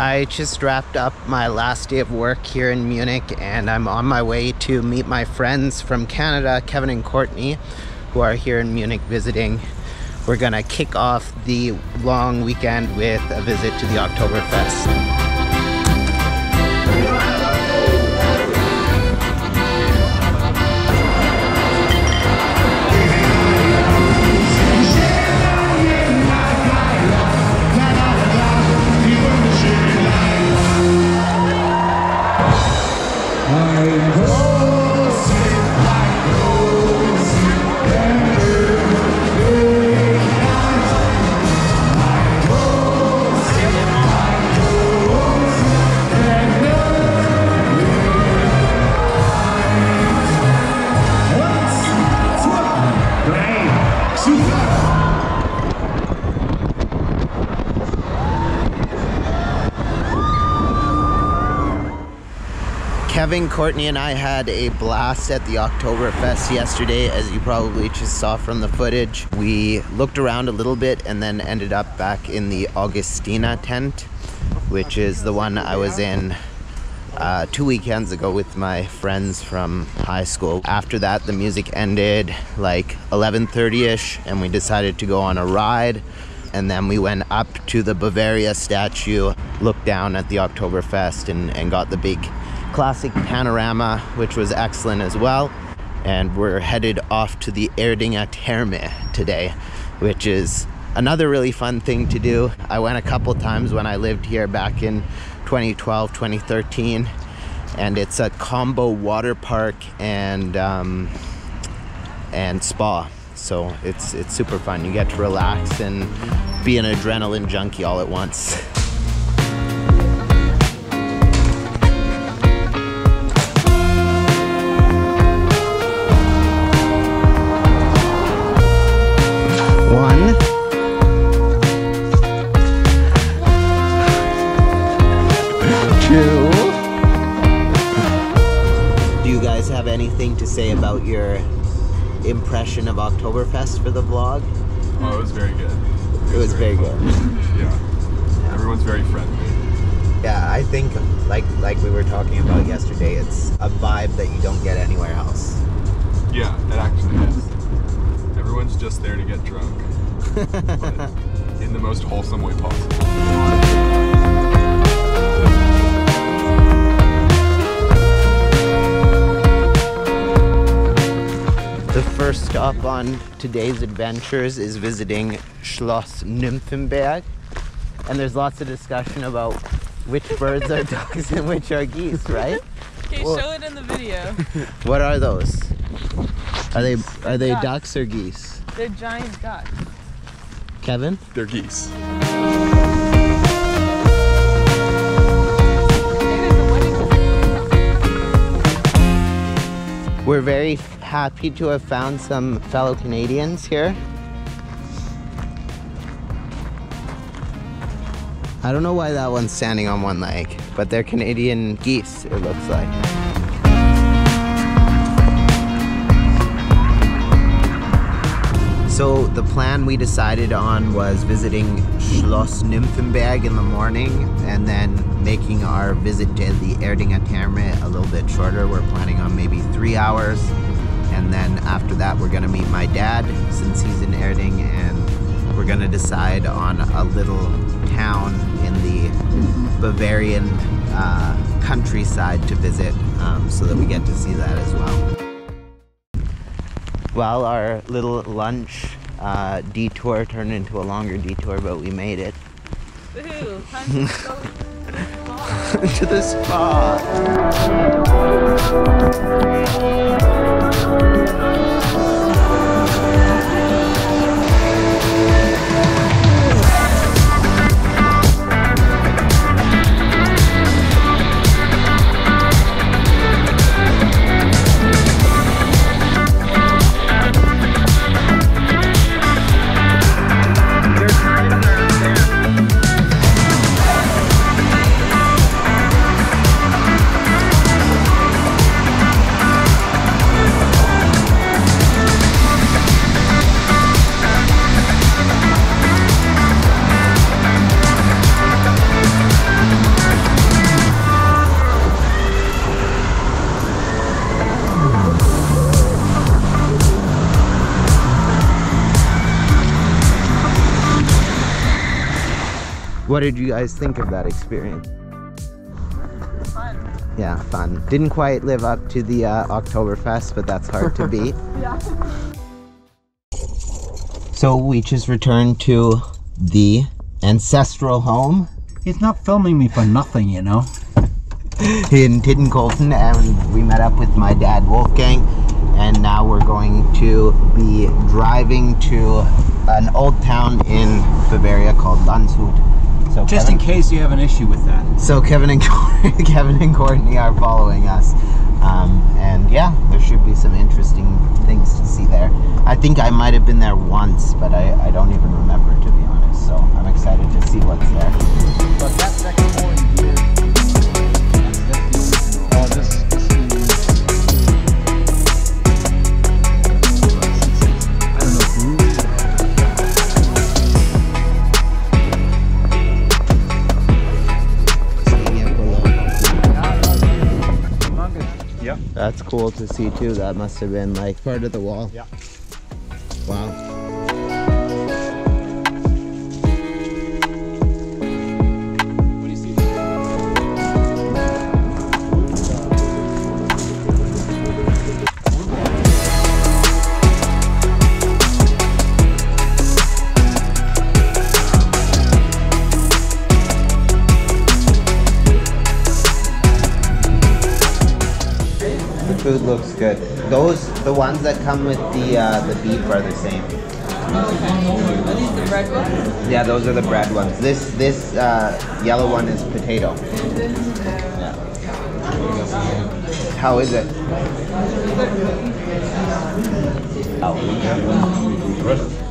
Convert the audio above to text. I just wrapped up my last day of work here in Munich, and I'm on my way to meet my friends from Canada, Kevin and Courtney, who are here in Munich visiting. We're gonna kick off the long weekend with a visit to the Oktoberfest. Kevin, Courtney, and I had a blast at the Oktoberfest yesterday, as you probably just saw from the footage. We looked around a little bit and then ended up back in the Augustina tent, which is the one I was in 2 weekends ago with my friends from high school. After that, the music ended like 11:30-ish, and we decided to go on a ride. And then we went up to the Bavaria statue, looked down at the Oktoberfest, and got the big classic panorama, which was excellent as well. And we're headed off to the Erdinger Therme today, which is another really fun thing to do. I went a couple times when I lived here back in 2012, 2013, and it's a combo water park and spa. So it's super fun. You get to relax and be an adrenaline junkie all at once. Have anything to say about your impression of Oktoberfest for the vlog? Oh, it was very good. It was very good. Yeah. Everyone's very friendly. Yeah, I think like we were talking about yesterday, it's a vibe that you don't get anywhere else. Yeah, it actually is. Everyone's just there to get drunk, but in the most wholesome way possible. The first stop on today's adventures is visiting Schloss Nymphenburg, and there's lots of discussion about which birds are ducks and which are geese, right? Okay, well, show it in the video. What are those? Are they ducks or geese? They're giant ducks. Kevin? They're geese. We're very happy to have found some fellow Canadians here. I don't know why that one's standing on one leg, but they're Canadian geese, it looks like. So the plan we decided on was visiting Schloss Nymphenburg in the morning and then making our visit to the Erdinger Therme a little bit shorter. We're planning on maybe 3 hours. And then after that, we're gonna meet my dad, since he's in Erding, and we're gonna decide on a little town in the Bavarian countryside to visit, so that we get to see that as well. Well, our little lunch detour turned into a longer detour, but we made it. Woohoo! Time to go to the spa. What did you guys think of that experience? Fun. Yeah, fun. Didn't quite live up to the Oktoberfest, but that's hard to beat. Yeah. So we just returned to the ancestral home. He's not filming me for nothing, you know. In Tittenkolten, and we met up with my dad Wolfgang, and now we're going to be driving to an old town in Bavaria called Landshut. So just Kevin, in case you have an issue with that. So Kevin and Courtney are following us, and yeah, there should be some interesting things to see there. I think I might have been there once, but I don't even remember, to be honest, so I'm excited to see what's there. But that second morning, that's cool to see too. That must have been like part of the wall. Yeah. Wow. Food looks good. Those, the ones that come with the beef are the same. Oh, okay. Are these the bread ones? Yeah, those are the bread ones. This yellow one is potato. Yeah. How is it? Oh.